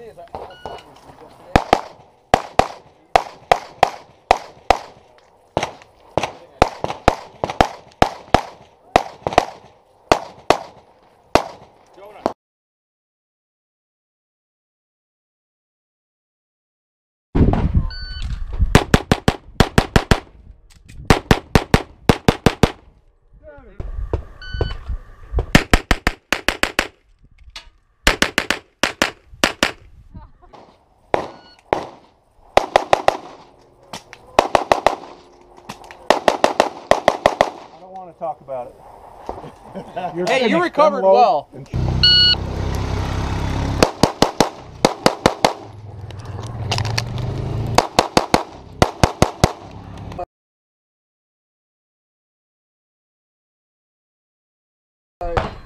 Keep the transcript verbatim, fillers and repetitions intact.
What is that? Talk about it. You're hey, you recovered well. And